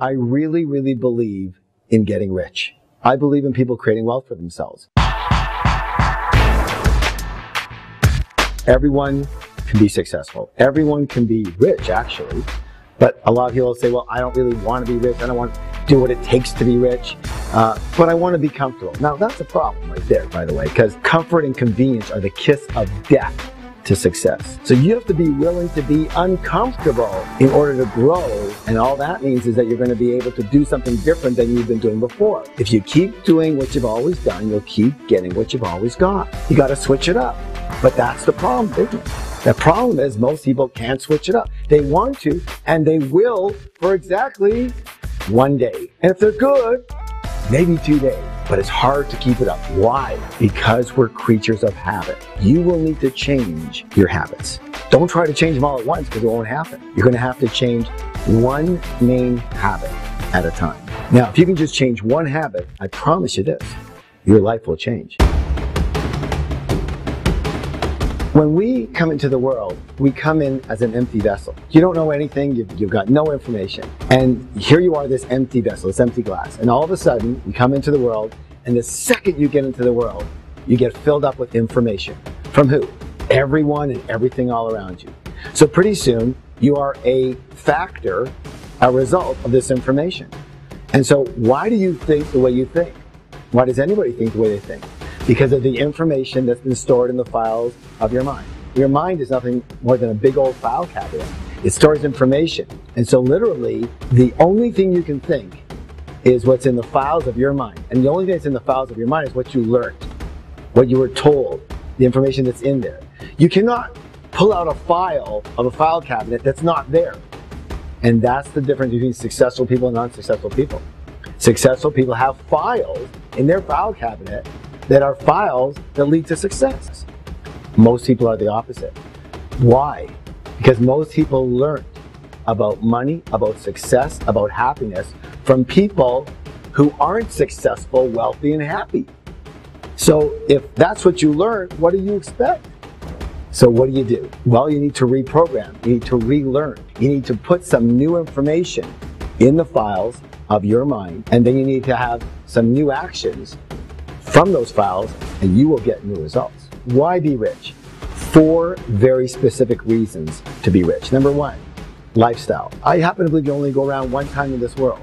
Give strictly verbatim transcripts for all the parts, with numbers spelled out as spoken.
I really, really believe in getting rich. I believe in people creating wealth for themselves. Everyone can be successful. Everyone can be rich, actually. But a lot of people say, well, I don't really want to be rich. I don't want to do what it takes to be rich. Uh, but I want to be comfortable. Now, that's a problem right there, by the way, because comfort and convenience are the kiss of death to success. So you have to be willing to be uncomfortable in order to grow. And all that means is that you're going to be able to do something different than you've been doing before. If you keep doing what you've always done, you'll keep getting what you've always got. You got to switch it up. But that's the problem, isn't it? The problem is most people can't switch it up. They want to, and they will for exactly one day. And if they're good, maybe two days. But it's hard to keep it up. Why? Because we're creatures of habit. You will need to change your habits. Don't try to change them all at once because it won't happen. You're going to have to change one main habit at a time. Now, if you can just change one habit, I promise you this, your life will change. When we come into the world, we come in as an empty vessel. You don't know anything, you've, you've got no information. And here you are, this empty vessel, this empty glass. And all of a sudden, you come into the world, and the second you get into the world, you get filled up with information. From who? Everyone and everything all around you. So pretty soon, you are a factor, a result of this information. And so why do you think the way you think? Why does anybody think the way they think? Because of the information that's been stored in the files of your mind. Your mind is nothing more than a big old file cabinet. It stores information. And so literally, the only thing you can think is what's in the files of your mind. And the only thing that's in the files of your mind is what you learned, what you were told, the information that's in there. You cannot pull out a file of a file cabinet that's not there. And that's the difference between successful people and non-successful people. Successful people have files in their file cabinet that are files that lead to success. Most people are the opposite. Why? Because most people learned about money, about success, about happiness from people who aren't successful, wealthy, and happy. So if that's what you learn, what do you expect? So what do you do? Well, you need to reprogram, you need to relearn, you need to put some new information in the files of your mind, and then you need to have some new actions from those files, and you will get new results. Why be rich? Four very specific reasons to be rich. Number one, lifestyle. I happen to believe you only go around one time in this world.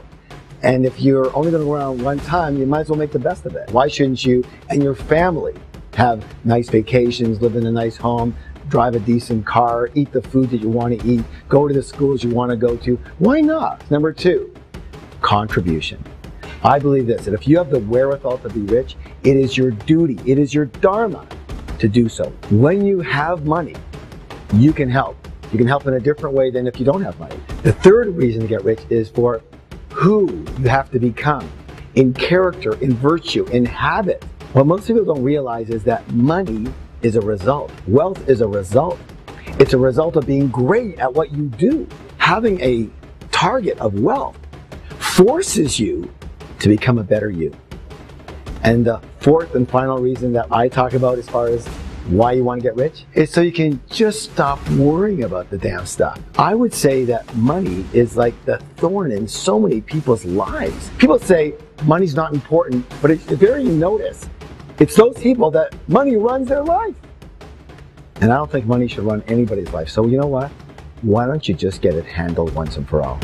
And if you're only going to go around one time, you might as well make the best of it. Why shouldn't you and your family have nice vacations, live in a nice home, drive a decent car, eat the food that you want to eat, go to the schools you want to go to? Why not? Number two, contribution. I believe this, that if you have the wherewithal to be rich, it is your duty, it is your dharma to do so. When you have money, you can help. You can help in a different way than if you don't have money. The third reason to get rich is for who you have to become in character, in virtue, in habit. What most people don't realize is that money is a result. Wealth is a result. It's a result of being great at what you do. Having a target of wealth forces you to become a better you. And the fourth and final reason that I talk about as far as why you want to get rich is so you can just stop worrying about the damn stuff. I would say that money is like the thorn in so many people's lives. People say money's not important, but if you really notice, it's those people that money runs their life. And I don't think money should run anybody's life. So you know what? Why don't you just get it handled once and for all?